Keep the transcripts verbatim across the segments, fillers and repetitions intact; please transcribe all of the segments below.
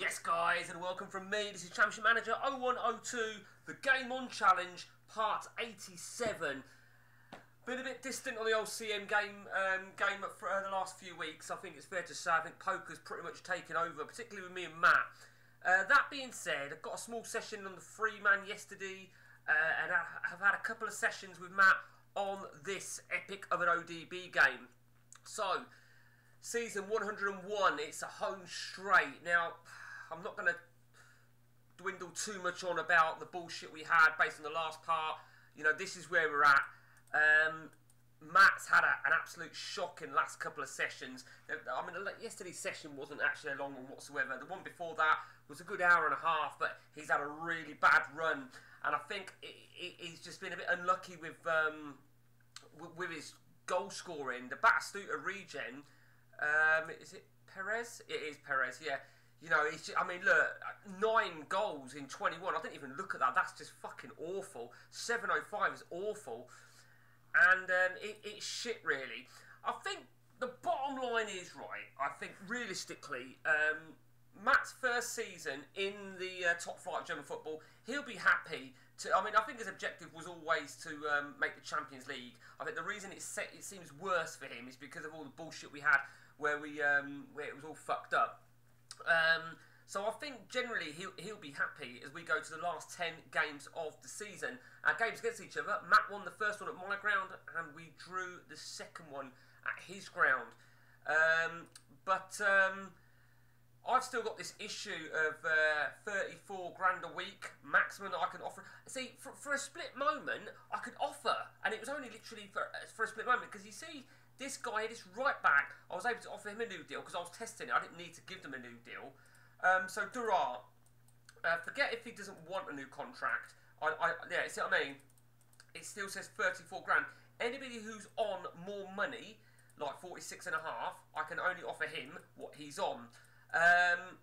Yes guys, and welcome from me. This is Championship Manager oh one oh two, The Game On Challenge, Part eighty-seven. Been a bit distant on the old C M game um, game for uh, the last few weeks. I think it's fair to say, I think poker's pretty much taken over, particularly with me and Matt. Uh, that being said, I've got a small session on the free man yesterday, uh, and I have had a couple of sessions with Matt on this epic of an O D B game. So, season one hundred and one, it's a home straight. Now, I'm not going to dwindle too much on about the bullshit we had based on the last part. You know, this is where we're at. Um, Matt's had a, an absolute shocking last couple of sessions. I mean, yesterday's session wasn't actually a long one whatsoever. The one before that was a good hour and a half, but he's had a really bad run. And I think he's just been a bit unlucky with, um, with his goal scoring. The Batistuta regen, um, is it Perez? It is Perez, yeah. You know, it's just, I mean, look, nine goals in twenty-one. I didn't even look at that. That's just fucking awful. seven oh five is awful. And um, it, it's shit, really. I think the bottom line is, right, I think realistically, um, Matt's first season in the uh, top flight of German football, he'll be happy to... I mean, I think his objective was always to um, make the Champions League. I think the reason it's set, it seems worse for him is because of all the bullshit we had where, we, um, where it was all fucked up. Um, so I think generally he'll, he'll be happy as we go to the last ten games of the season. Our games against each other, Matt won the first one at my ground and we drew the second one at his ground. Um, but um, I've still got this issue of uh, thirty-four grand a week maximum that I can offer. See, for, for a split moment, I could offer, and it was only literally for, for a split moment, because you see... This guy, this right back, I was able to offer him a new deal because I was testing it. I didn't need to give them a new deal. Um, so Durant, uh, forget if he doesn't want a new contract. I, I, yeah, see what I mean? It still says thirty-four grand. Anybody who's on more money, like forty-six and a half, I can only offer him what he's on. Um,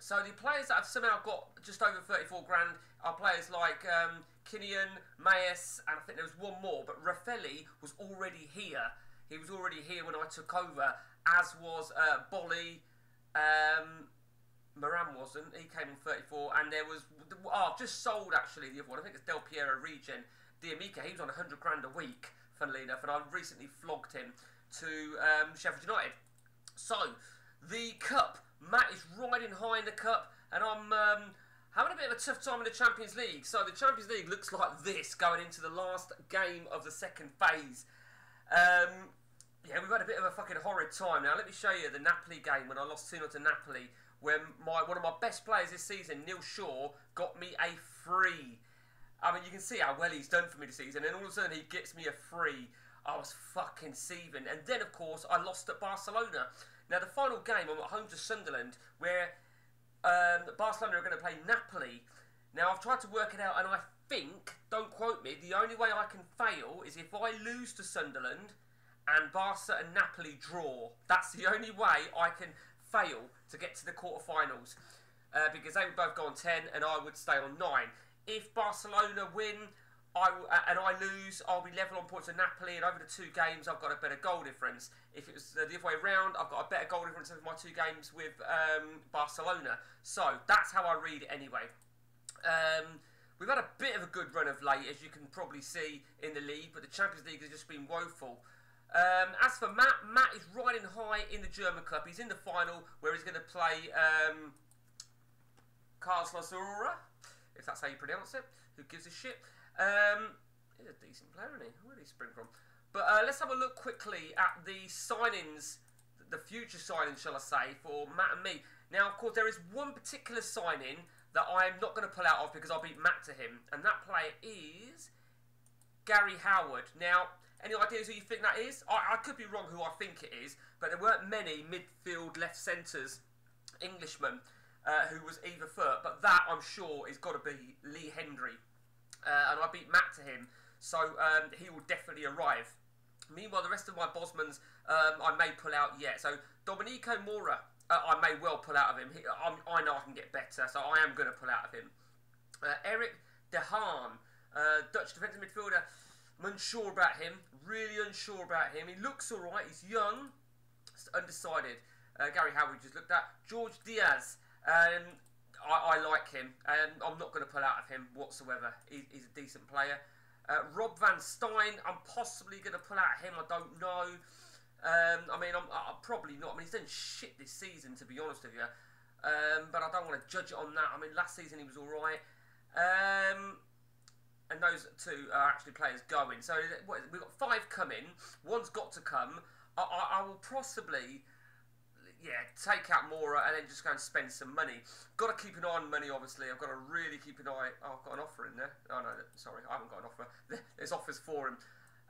so the players that have somehow got just over thirty-four grand are players like um, Kinyan, Mayes, and I think there was one more, but Raffelli was already here. He was already here when I took over, as was uh, Bolly. Um, Moran wasn't. He came in thirty-four. And there was... Oh, I've just sold, actually, the other one. I think it's Del Piero regen. D'Amica, he was on one hundred grand a week, funnily enough. And I recently flogged him to um, Sheffield United. So, the cup. Matt is riding high in the cup. And I'm um, having a bit of a tough time in the Champions League. So, the Champions League looks like this going into the last game of the second phase. Um... Yeah, we've had a bit of a fucking horrid time. Now, let me show you the Napoli game when I lost two nil to Napoli, where my, one of my best players this season, Neil Shaw, got me a free. I mean, you can see how well he's done for me this season, and all of a sudden he gets me a free. I was fucking seething. And then, of course, I lost at Barcelona. Now, the final game, I'm at home to Sunderland, where um, Barcelona are going to play Napoli. Now, I've tried to work it out, and I think, don't quote me, the only way I can fail is if I lose to Sunderland... and Barca and Napoli draw. That's the only way I can fail to get to the quarterfinals. Uh, because they would both go on ten and I would stay on nine. If Barcelona win I w uh, and I lose, I'll be level on points with Napoli. And over the two games, I've got a better goal difference. If it was uh, the other way around, I've got a better goal difference over my two games with um, Barcelona. So, that's how I read it anyway. Um... We've had a bit of a good run of late, as you can probably see in the league. But the Champions League has just been woeful. Um, as for Matt, Matt is riding high in the German Cup. He's in the final where he's going to play um, Carlos Aurora, if that's how you pronounce it. Who gives a shit? Um, he's a decent player, isn't he? Where did he spring from? But uh, let's have a look quickly at the signings, the future signings, shall I say, for Matt and me. Now, of course, there is one particular signing that I am not going to pull out of because I beat Matt to him. And that player is Gary Howard. Now... any ideas who you think that is? I, I could be wrong who I think it is, but there weren't many midfield left-centres Englishmen uh, who was either foot, but that, I'm sure, has got to be Lee Hendry. Uh, and I beat Matt to him, so um, he will definitely arrive. Meanwhile, the rest of my Bosmans um, I may pull out yet. So, Domenico Mora, uh, I may well pull out of him. He, I'm, I know I can get better, so I am going to pull out of him. Uh, Eric de Haan, uh, Dutch defensive midfielder. I'm unsure about him, really unsure about him. He looks alright, he's young, undecided. Uh, Gary Howard just looked at. George Diaz, Um, I, I like him. Um, I'm not going to pull out of him whatsoever. He, he's a decent player. Uh, Rob Van Stein, I'm possibly going to pull out of him. I don't know. Um, I mean, I'm, I'm probably not. I mean, he's done shit this season, to be honest with you. Um, but I don't want to judge it on that. I mean, last season he was all right. Um, and those two are actually players going. So what is it? We've got five coming. One's got to come. I, I, I will possibly... yeah, take out Mora and then just go and spend some money. Got to keep an eye on money, obviously. I've got to really keep an eye... Oh, I've got an offer in there. Oh, no, sorry, I haven't got an offer. There's offers for him.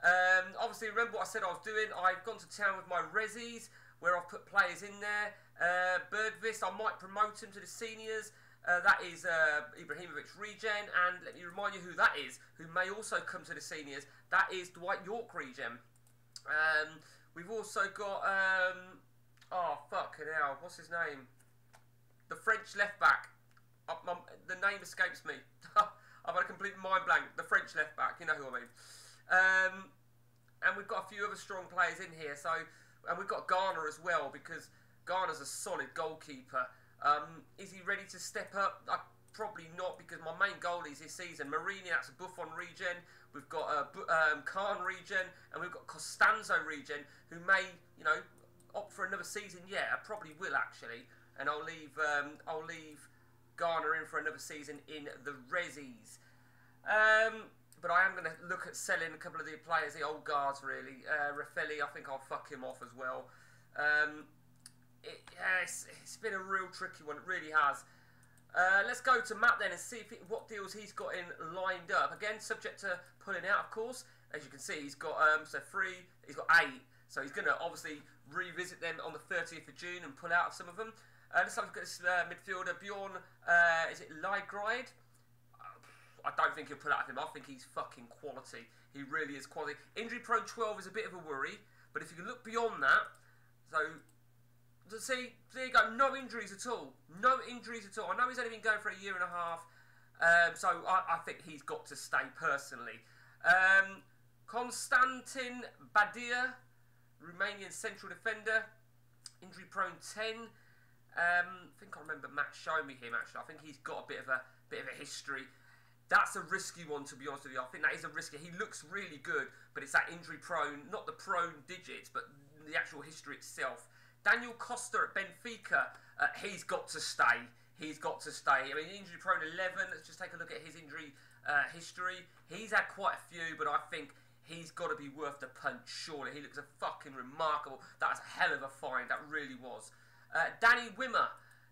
Um, obviously, remember what I said I was doing? I've gone to town with my resis, where I've put players in there. Uh, Birdvist, I might promote him to the seniors. Uh, that is uh, Ibrahimovic regen. And let me remind you who that is, who may also come to the seniors. That is Dwight York regen. Um, we've also got... Um, Oh, fucking hell. What's his name? The French left-back. The name escapes me. I've had a complete mind blank. The French left-back. You know who I mean. Um, and we've got a few other strong players in here. So, and we've got Garner as well, because Garner's a solid goalkeeper. Um, is he ready to step up? I, probably not, because my main goalies this season, Marini, that's a Buffon regen. We've got a um, Khan regen. And we've got Costanzo regen, who may, you know... opt for another season. Yeah, I probably will actually, and I'll leave um, I'll leave Garner in for another season in the resis. Um, but I am going to look at selling a couple of the players, the old guards really. Uh, Raffelli, I think I'll fuck him off as well. Um, it, yeah, it's, it's been a real tricky one. It really has. Uh, let's go to Matt then and see if he, what deals he's got in lined up. Again, subject to pulling out, of course. As you can see, he's got um, so three. He's got eight. So he's going to obviously revisit them on the thirtieth of June and pull out of some of them. Uh, let's have a look at this uh, midfielder, Bjorn, uh, is it Ligride? I don't think he'll pull out of him. I think he's fucking quality. He really is quality. Injury prone twelve is a bit of a worry, but if you can look beyond that, so, see, there you go, no injuries at all. No injuries at all. I know he's only been going for a year and a half, um, so I, I think he's got to stay personally. Um, Konstantin Badia, Romanian central defender, injury prone ten. Um, I think I remember Matt showing me him actually. I think he's got a bit of a bit of a history. That's a risky one, to be honest with you. I think that is a risky. He looks really good, but it's that injury prone, not the prone digits, but the actual history itself. Daniel Costa at Benfica, uh, he's got to stay. He's got to stay. I mean, injury prone eleven. Let's just take a look at his injury uh, history. He's had quite a few, but I think he's got to be worth the punch, surely. He looks a fucking remarkable. That's a hell of a find. That really was. Uh, Danny Wimmer.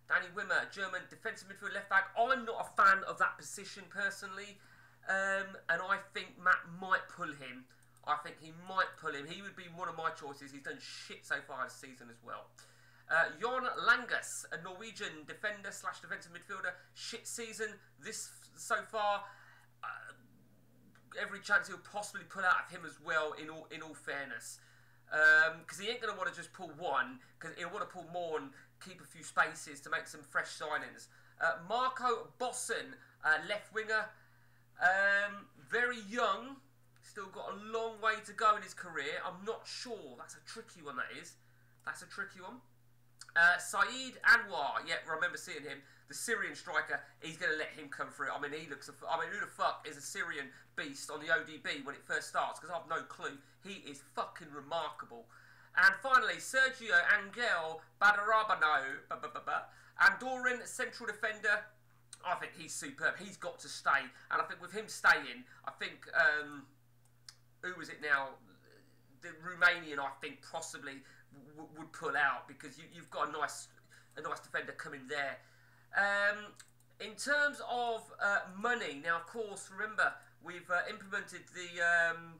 Danny Wimmer, German defensive midfield left-back. I'm not a fan of that position, personally. Um, and I think Matt might pull him. I think he might pull him. He would be one of my choices. He's done shit so far this season as well. Uh, Jon Langus, a Norwegian defender slash defensive midfielder. Shit season this so far. Uh, every chance he'll possibly pull out of him as well, in all in all fairness, because um, he ain't going to want to just pull one, because he'll want to pull more and keep a few spaces to make some fresh signings. uh, Marco Bosson, uh, left winger, um, very young, still got a long way to go in his career. I'm not sure, that's a tricky one that is that's a tricky one. Uh, Saeed Anwar, yeah, I remember seeing him. The Syrian striker, he's going to let him come through. I mean, he looks. A, I mean, who the fuck is a Syrian beast on the O D B when it first starts? Because I've no clue. He is fucking remarkable. And finally, Sergio Angel Badarabano, ba, ba, ba, ba, Andorran central defender. I think he's superb. He's got to stay. And I think with him staying, I think um, who was it now? The Romanian, I think, possibly w would pull out, because you, you've got a nice, a nice defender coming there. Um, in terms of uh, money, now of course, remember we've uh, implemented the um,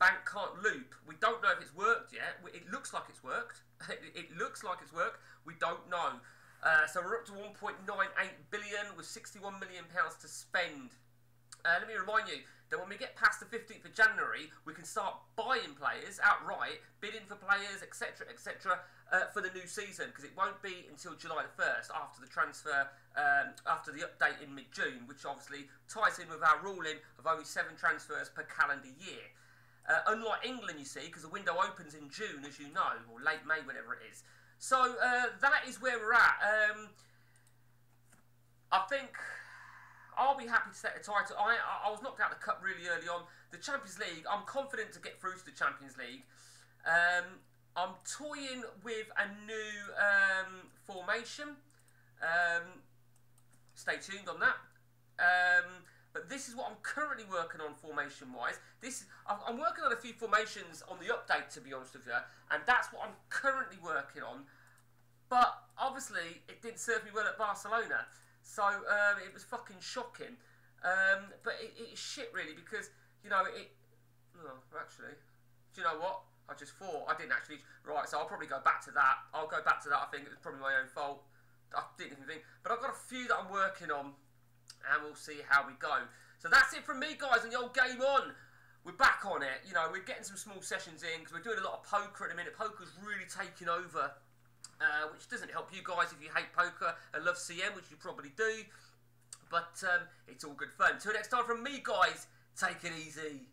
bank card loop. We don't know if it's worked yet. It looks like it's worked. It, it looks like it's worked. We don't know. Uh, so we're up to one point nine eight billion with sixty-one million pounds to spend. Uh, let me remind you that when we get past the fifteenth of January, we can start buying players outright, bidding for players, et cetera, et cetera, uh, for the new season, because it won't be until July the first, after the transfer, um, after the update in mid-June, which obviously ties in with our ruling of only seven transfers per calendar year. Uh, unlike England, you see, because the window opens in June, as you know, or late May, whenever it is. So uh, that is where we're at. Um, think I'll be happy to take the title. I, I was knocked out of the cup really early on. The Champions League, I'm confident to get through to the Champions League. Um, I'm toying with a new um, formation. Um, stay tuned on that. Um, but this is what I'm currently working on formation-wise. This I'm working on a few formations on the update, to be honest with you, and that's what I'm currently working on. But obviously, it didn't serve me well at Barcelona, so um, it was fucking shocking. Um, but it, it's shit, really, because you know it. Oh, actually, do you know what? I just thought I didn't actually. Right, so I'll probably go back to that. I'll go back to that. I think it was probably my own fault. I didn't even think. But I've got a few that I'm working on, and we'll see how we go. So that's it from me, guys, on the old Game On. We're back on it. You know, we're getting some small sessions in because we're doing a lot of poker at the minute. Poker's really taking over, uh, which doesn't help you guys if you hate poker and love C M, which you probably do. But um, it's all good fun. Till next time from me, guys, take it easy.